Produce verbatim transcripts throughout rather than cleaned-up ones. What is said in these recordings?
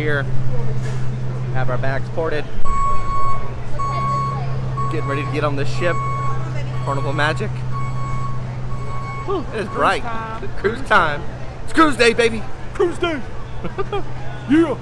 here, have our bags ported, getting ready to get on this ship, Carnival Magic. Whew, it is bright. Cruise, cruise time. It's cruise day, baby. Cruise day. Yeah.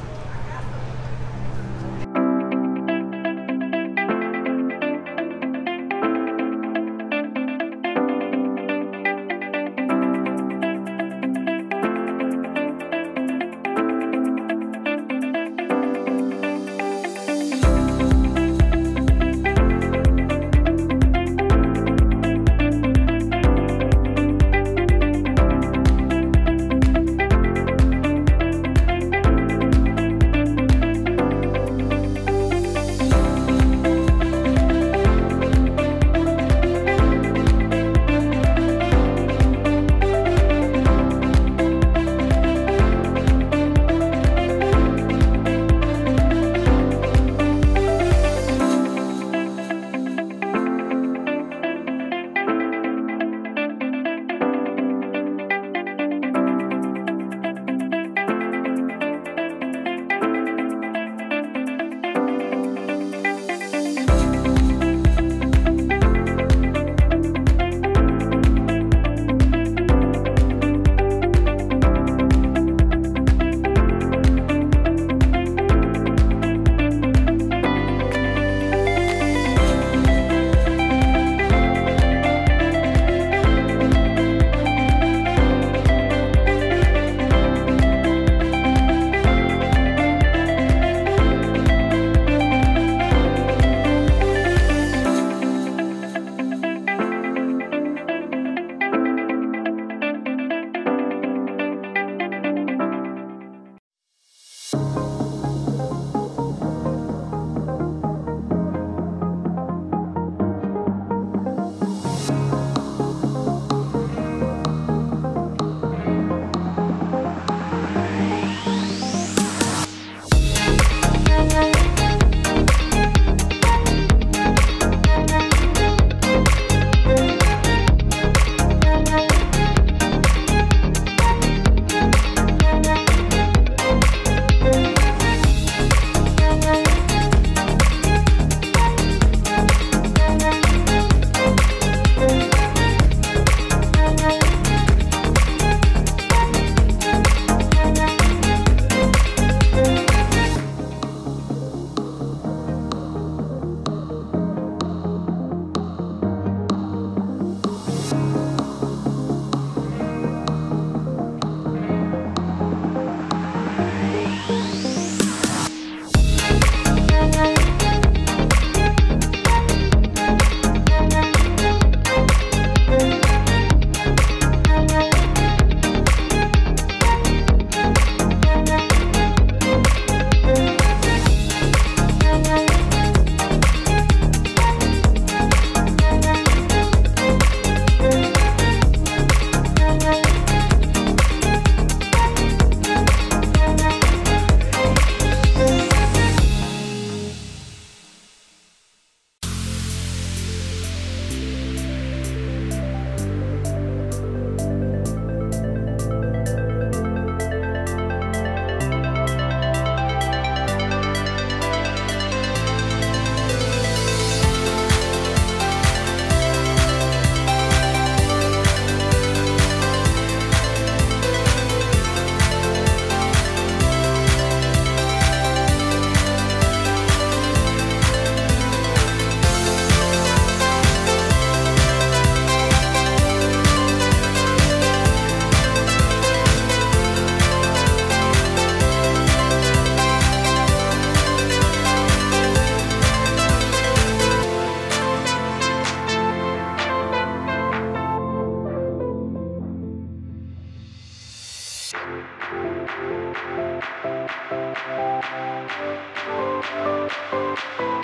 We'll be right back.